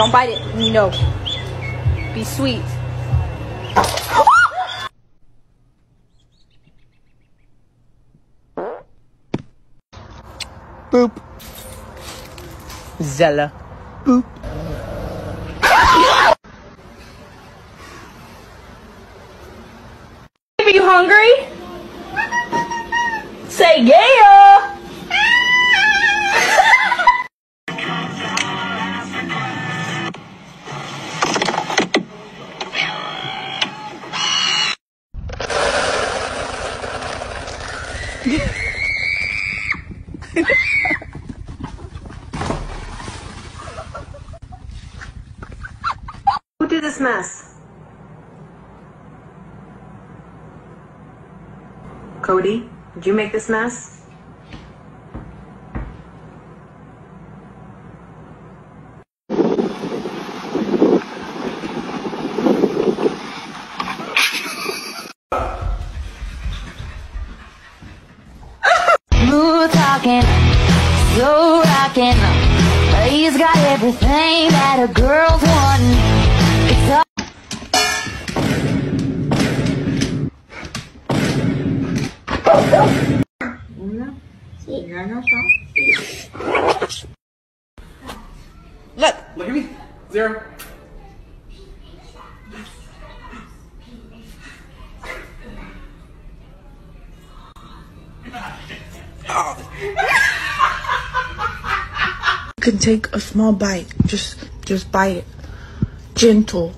Don't bite it. No. Be sweet. Boop. Zella. Boop. Are you hungry? Say yeah! Who did this mess? Cody, did you make this mess? Smooth talking, so rocking. He's got everything that a girl's wanting. It's all look at me. Zero. You can take a small bite. Just bite it. Gentle.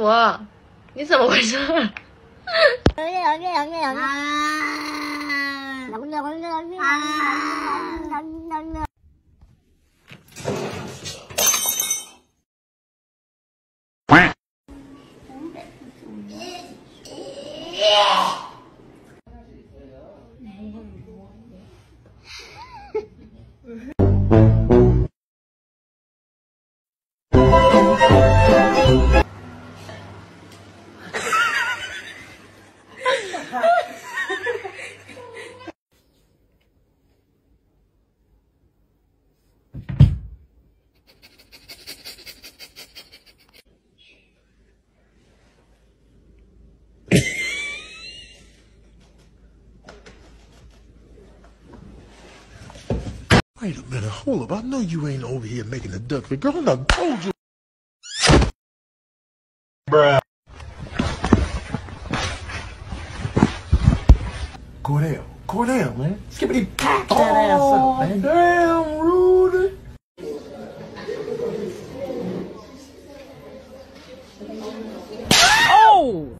와, 인사 먹을 줄. Wait a minute, hold up. I know you ain't over here making a duck for girl. I told you. Bruh. Go down, man. Skippity pack that ass up, man. Damn, Rudy. Oh!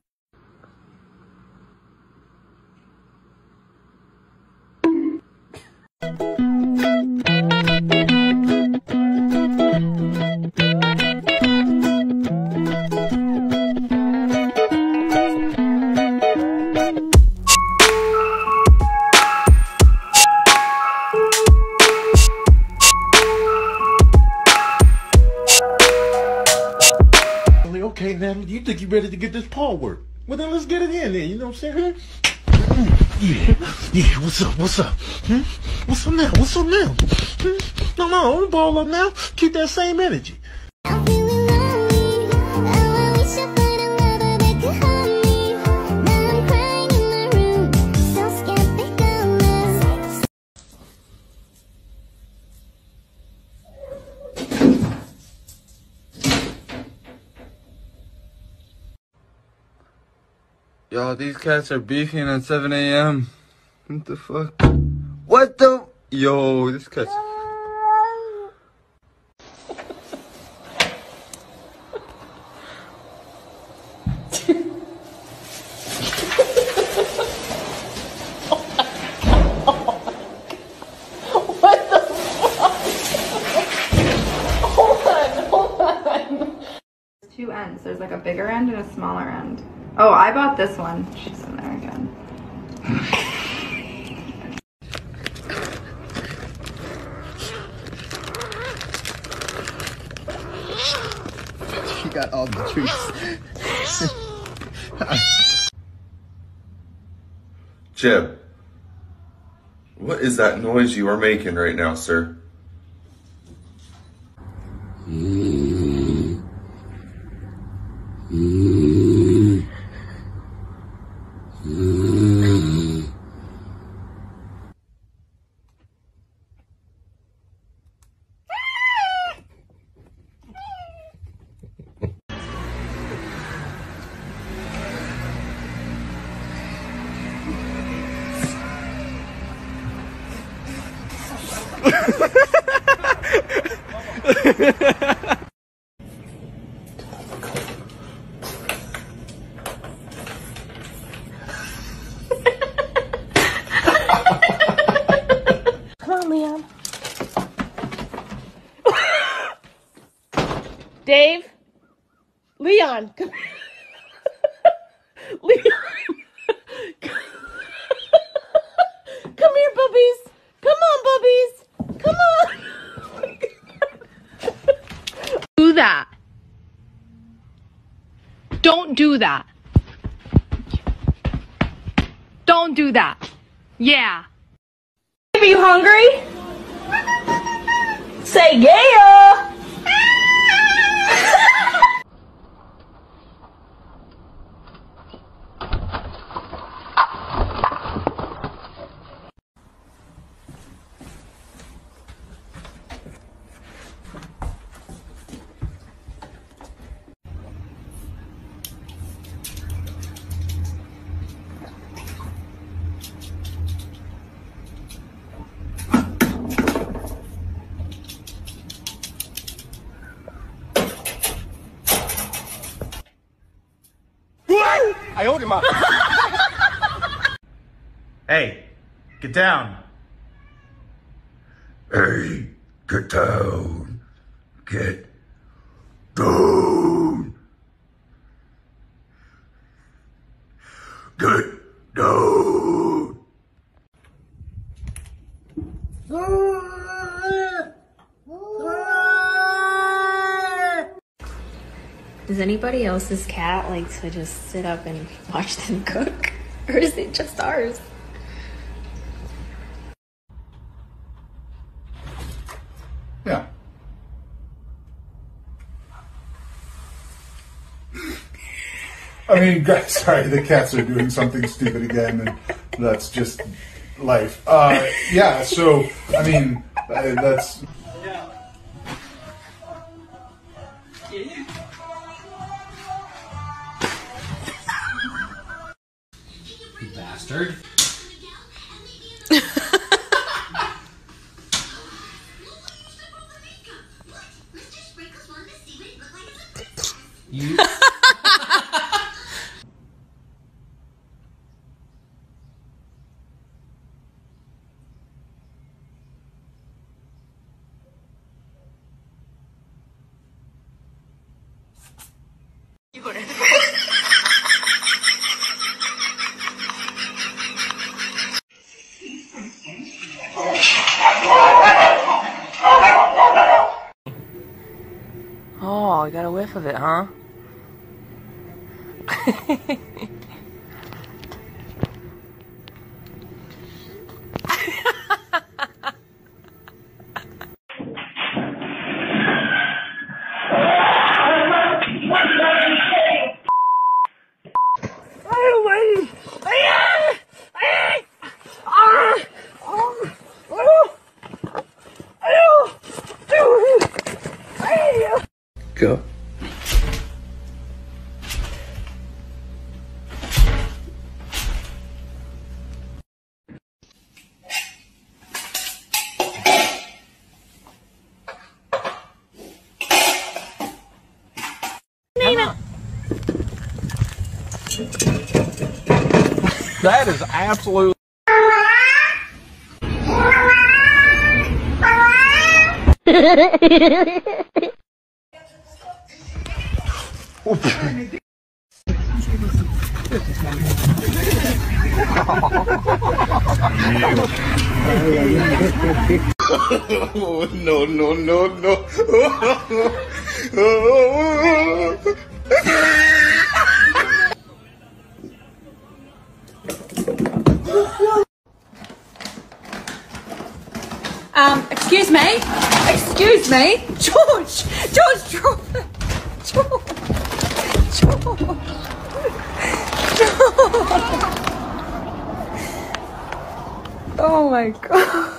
Okay, now you think you're ready to get this paw work. Well, then let's get it in there, you know what I'm saying? Yeah, what's up? Hmm? What's up now? Hmm? No, don't ball up now. Keep that same energy. Y'all, these cats are beefing at 7 a.m. What the fuck? What the? Yo, this cat's... There's like like a bigger end and a smaller end. Oh, I bought this one. She's in there again. She got all the treats. Jim, what is that noise you are making right now, sir? Leon. Dave. Leon. Come here. Leon. Come here, Bubbies. Come on, Bubbies. Come on. Do that. Don't do that. Don't do that. Yeah. Are you hungry? Say yeah! I hold him up. Hey, get down. Hey, get down. Get down. Get down. Does anybody else's cat like to just sit up and watch them cook? Or is it just ours? Yeah. I mean, guys, sorry, the cats are doing something stupid again, and that's just life. Yeah, so, I mean, that's... Bastard. You. Oh, you got a whiff of it, huh? Go. Nina. That is absolutely. Oh, no. Excuse me, George, drop it. George. Oh my God.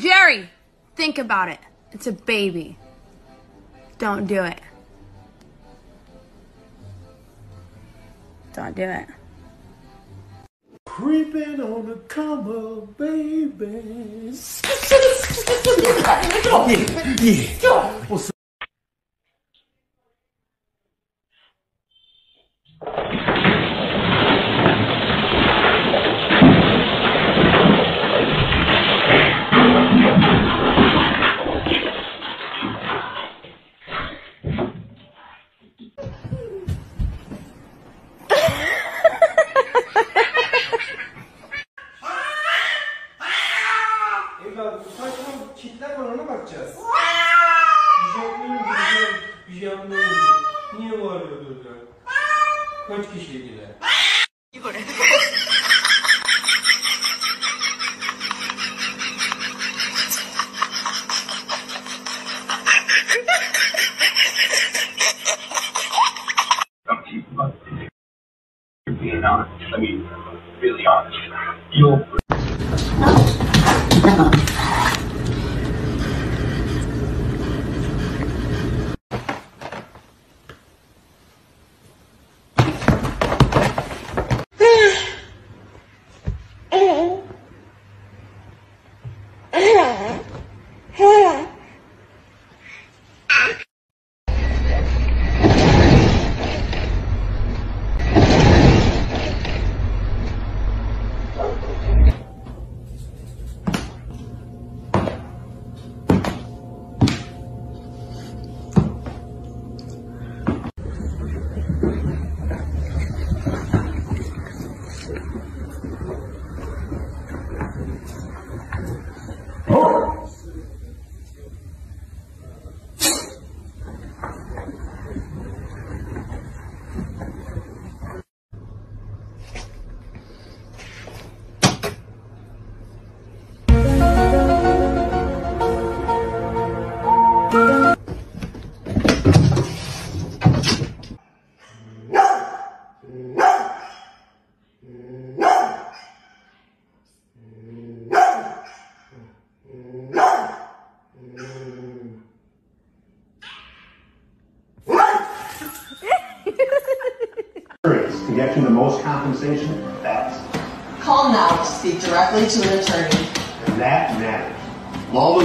Jerry, think about it. It's a baby. Don't do it. Don't do it. Creeping on the cover, baby. Yeah. What's up? Kaç kişiydiler? You're being honest. I mean, really honest. You'll... To get you the most compensation, that's... Call now to speak directly to an attorney. And that matters. Law, we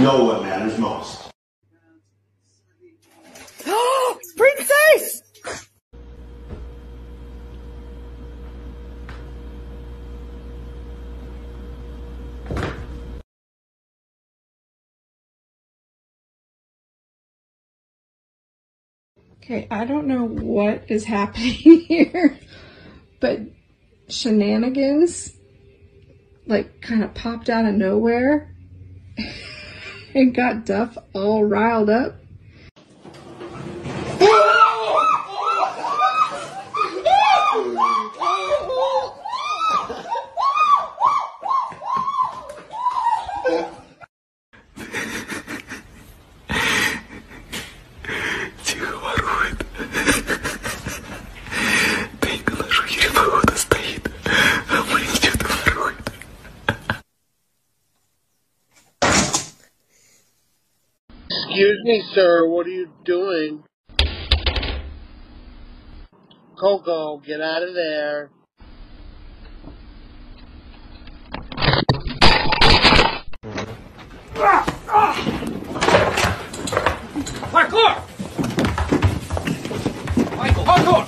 know what matters most. Oh, princess! Okay, I don't know what is happening here, but shenanigans like kind of popped out of nowhere and got Duff all riled up. Excuse me, sir, what are you doing? Coco, get out of there. Parkour! Michael, parkour!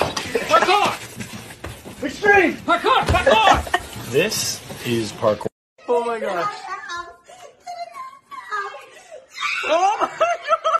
Parkour! Extreme! Parkour! Parkour! This is parkour. Oh my gosh. Oh!